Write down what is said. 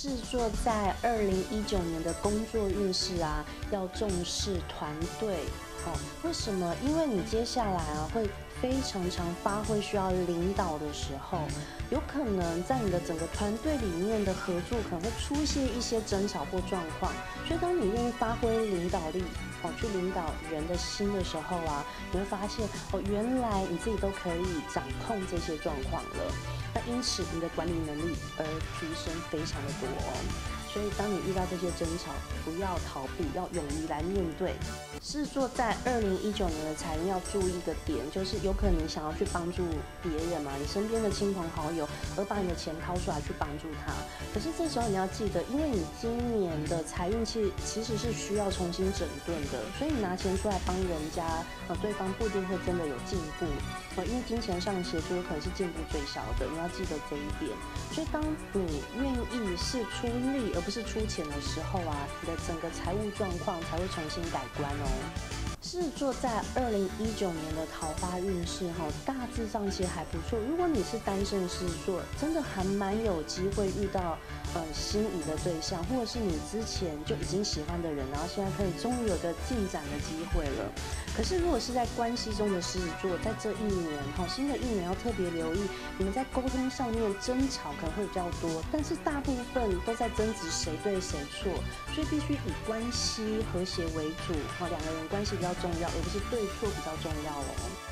制作在2019年的工作运势啊，要重视团队哦。为什么？因为你接下来啊会非常常发挥需要领导的时候，有可能在你的整个团队里面的合作可能会出现一些争吵或状况。所以当你愿意发挥领导力哦，去领导人的心的时候啊，你会发现哦，原来你自己都可以掌控这些状况了。 那因此，你的管理能力而提升非常的多哦。所以，当你遇到这些争吵，不要逃避，要勇于来面对。是做在2019年的财运要注意的点，就是有可能你想要去帮助别人嘛，你身边的亲朋好友，而把你的钱掏出来去帮助他。可是这时候你要记得，因为你今年的财运其实是需要重新整顿的，所以你拿钱出来帮人家，对方不一定会真的有进步。 因为金钱上的协助有可能是进步最少的，你要记得这一点。所以，当你愿意是出力而不是出钱的时候啊，你的整个财务状况才会重新改观哦。 是做在2019年的桃花运势哈，大致上其实还不错。如果你是单身是做，真的还蛮有机会遇到心仪的对象，或者是你之前就已经喜欢的人，然后现在可以终于有个进展的机会了。可是如果是在关系中的狮子座，在这一年哈，新的一年要特别留意，你们在沟通上面争吵可能会比较多，但是大部分都在争执谁对谁错，所以必须以关系和谐为主哈，两个人关系比较重要，而不是对错比较重要哦。